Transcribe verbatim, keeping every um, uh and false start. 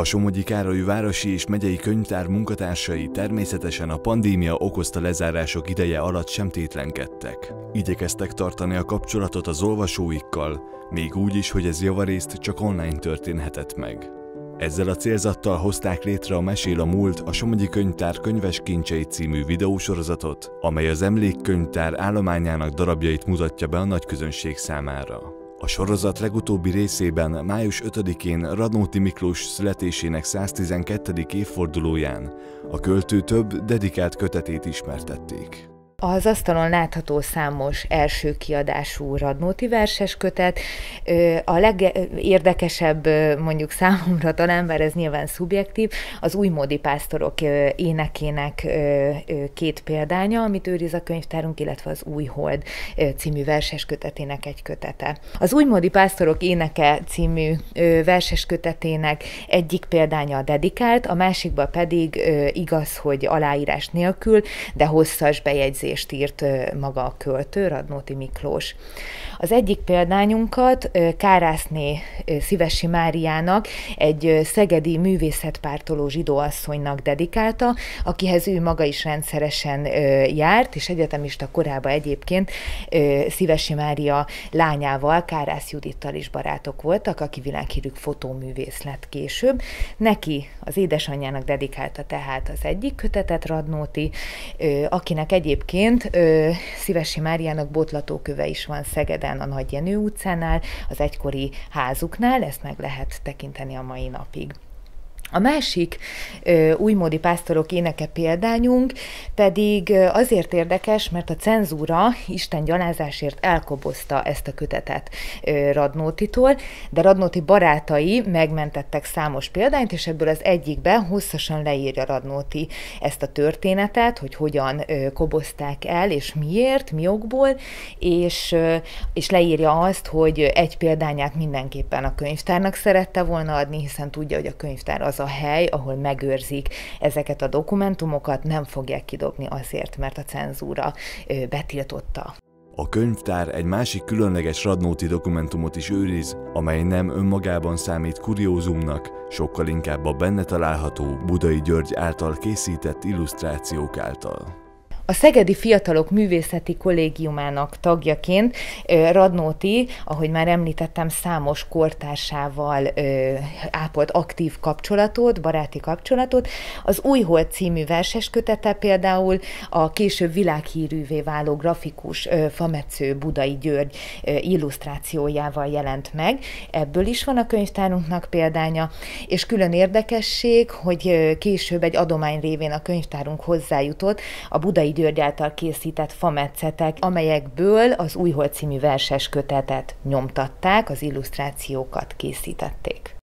A Somogyi Károly Városi és Megyei Könyvtár munkatársai természetesen a pandémia okozta lezárások ideje alatt sem tétlenkedtek. Igyekeztek tartani a kapcsolatot az olvasóikkal, még úgy is, hogy ez javarészt csak online történhetett meg. Ezzel a célzattal hozták létre a Mesél a Múlt a Somogyi Könyvtár Könyves Kincsei című videósorozatot, amely az emlékkönyvtár állományának darabjait mutatja be a nagyközönség számára. A sorozat legutóbbi részében május ötödikén Radnóti Miklós születésének száztizenkettedik évfordulóján a költő több dedikált kötetét ismertették. Az asztalon látható számos első kiadású Radnóti verses kötet. A legérdekesebb mondjuk számomra talán, bár ez nyilván szubjektív, az Új Módi Pásztorok énekének két példánya, amit őriz a könyvtárunk, illetve az Új Hold című verses kötetének egy kötete. Az Új Módi Pásztorok éneke című verses kötetének egyik példánya a dedikált, a másikban pedig igaz, hogy aláírás nélkül, de hosszas bejegyzés írt maga a költő, Radnóti Miklós. Az egyik példányunkat Kárászné Szívessy Máriának, egy szegedi művészetpártoló zsidóasszonynak dedikálta, akihez ő maga is rendszeresen járt, és egyetemista korában egyébként Szívessy Mária lányával, Kárász Judittal is barátok voltak, aki világhírű fotóművész lett később. Neki, az édesanyjának dedikálta tehát az egyik kötetet Radnóti, akinek egyébként Ként, Szívessy Máriának botlatóköve is van Szegeden, a Nagy Jenő utcánál, az egykori házuknál, ezt meg lehet tekinteni a mai napig. A másik újmódi pásztorok éneke példányunk pedig azért érdekes, mert a cenzúra Isten gyalázásért elkobozta ezt a kötetet Radnótitól, de Radnóti barátai megmentettek számos példányt, és ebből az egyikbe hosszasan leírja Radnóti ezt a történetet, hogy hogyan kobozták el, és miért, mi okból, és, és leírja azt, hogy egy példányát mindenképpen a könyvtárnak szerette volna adni, hiszen tudja, hogy a könyvtár az a hely, ahol megőrzik ezeket a dokumentumokat, nem fogják kidobni azért, mert a cenzúra betiltotta. A könyvtár egy másik különleges Radnóti dokumentumot is őriz, amely nem önmagában számít kuriózumnak, sokkal inkább a benne található Buday György által készített illusztrációk által. A Szegedi Fiatalok Művészeti Kollégiumának tagjaként Radnóti, ahogy már említettem, számos kortársával ápolt aktív kapcsolatot, baráti kapcsolatot. Az Új Hold című verses kötete például a később világhírűvé váló grafikus fametsző Buday György illusztrációjával jelent meg. Ebből is van a könyvtárunknak példánya, és külön érdekesség, hogy később egy adomány révén a könyvtárunk hozzájutott a Buday György által készített fametszetek, amelyekből az Új Hold című verses kötetet nyomtatták, az illusztrációkat készítették.